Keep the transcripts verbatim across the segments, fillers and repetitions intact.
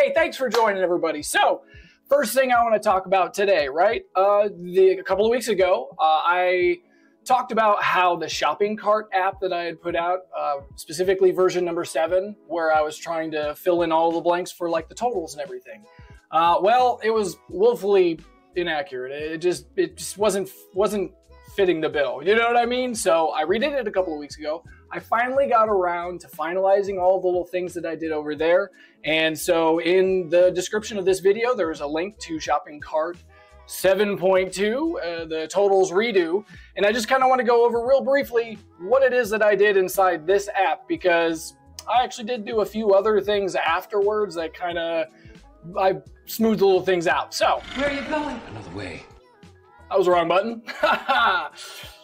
Hey, thanks for joining, everybody. So first thing I want to talk about today, right? Uh, the, a couple of weeks ago, uh, I talked about how the shopping cart app that I had put out, uh, specifically version number seven, where I was trying to fill in all the blanks for like the totals and everything. Uh, well, it was woefully inaccurate. It just it just wasn't wasn't fitting the bill. You know what I mean? So I redid it a couple of weeks ago. I finally got around to finalizing all the little things that I did over there. And so in the description of this video, there is a link to shopping cart seven point two, uh, the totals redo. And I just kind of want to go over real briefly what it is that I did inside this app, because I actually did do a few other things afterwards that kind of, I smoothed the little things out. So where are you going? Another way. That was the wrong button.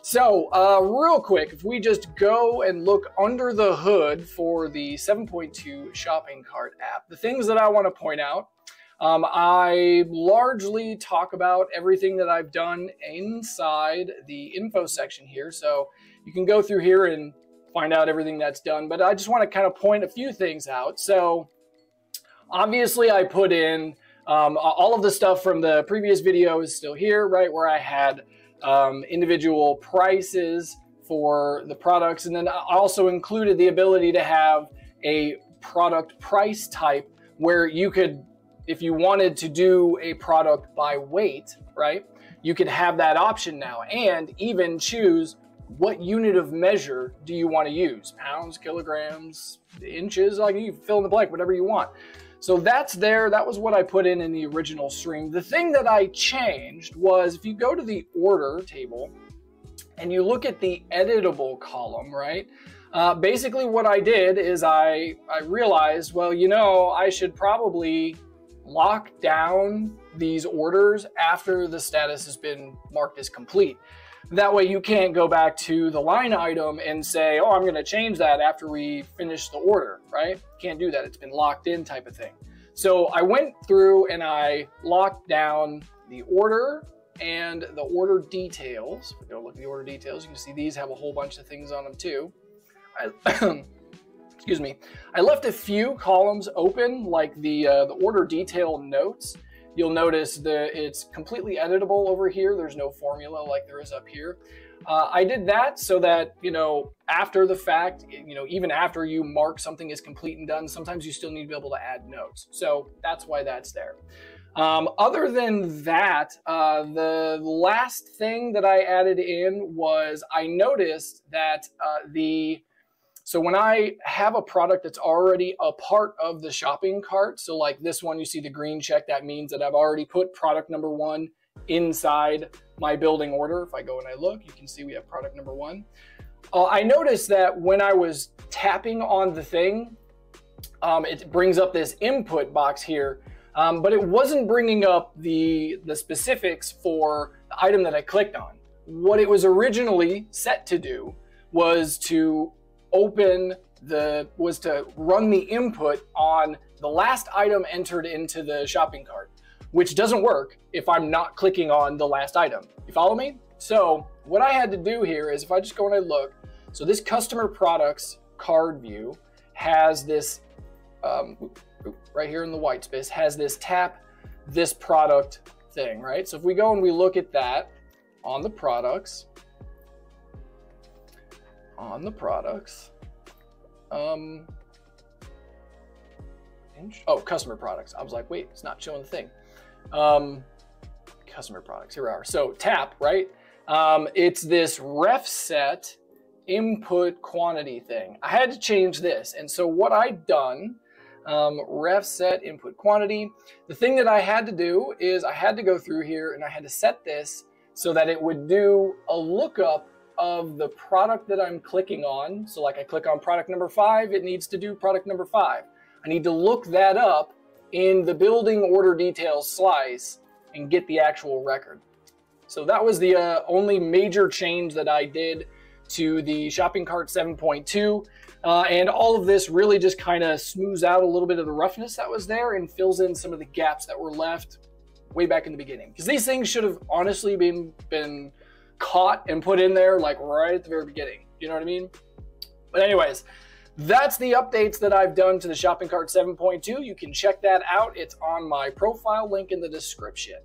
So uh, real quick, if we just go and look under the hood for the seven point two shopping cart app, the things that I want to point out, um, I largely talk about everything that I've done inside the info section here. So you can go through here and find out everything that's done, but I just want to kind of point a few things out. So obviously I put in Um, all of the stuff from the previous video is still here, right, where I had um, individual prices for the products. And then I also included the ability to have a product price type where you could, if you wanted to do a product by weight, right, you could have that option now, and even choose what unit of measure do you want to use, pounds, kilograms, inches, like you fill in the blank, whatever you want. So that's there. That was what I put in in the original stream. The thing that I changed was, if you go to the order table and you look at the editable column, right? Uh, basically what I did is I, I realized, well, you know, I should probably lock down these orders after the status has been marked as complete. That way you can't go back to the line item and say, oh, I'm going to change that after we finish the order, right? Can't do that. It's been locked in type of thing. So I went through and I locked down the order and the order details. If we go look at the order details, you can see these have a whole bunch of things on them too. I, excuse me. I left a few columns open, like the, uh, the order detail notes. You'll notice that it's completely editable over here. There's no formula like there is up here. Uh, I did that so that, you know, after the fact, you know, even after you mark something as complete and done, sometimes you still need to be able to add notes. So that's why that's there. Um, other than that, uh, the last thing that I added in was I noticed that uh, the, so when I have a product that's already a part of the shopping cart, so like this one, you see the green check, that means that I've already put product number one inside my building order. If I go and I look, you can see we have product number one. Uh, I noticed that when I was tapping on the thing, um, it brings up this input box here, um, but it wasn't bringing up the, the specifics for the item that I clicked on. What it was originally set to do was to open the, was to run the input on the last item entered into the shopping cart, which doesn't work if I'm not clicking on the last item. You follow me? So what I had to do here is if I just go and I look, so this customer products card view has this, um, right here in the white space, has this tap, this product thing, right? So if we go and we look at that on the products, on the products, um, oh, customer products. I was like, wait, it's not showing the thing. Um, customer products, here we are. So tap, right? Um, it's this ref set input quantity thing. I had to change this. And so what I'd done, um, ref set input quantity, the thing that I had to do is I had to go through here and I had to set this so that it would do a lookup of the product that I'm clicking on. So like I click on product number five, it needs to do product number five. I need to look that up in the building order details slice and get the actual record. So that was the uh, only major change that I did to the shopping cart seven point two. Uh, and all of this really just kind of smooths out a little bit of the roughness that was there and fills in some of the gaps that were left way back in the beginning. Because these things should have honestly been, been caught and put in there like right at the very beginning. You know what I mean? But anyways, that's the updates that I've done to the shopping cart seven point two. You can check that out. It's on my profile link in the description.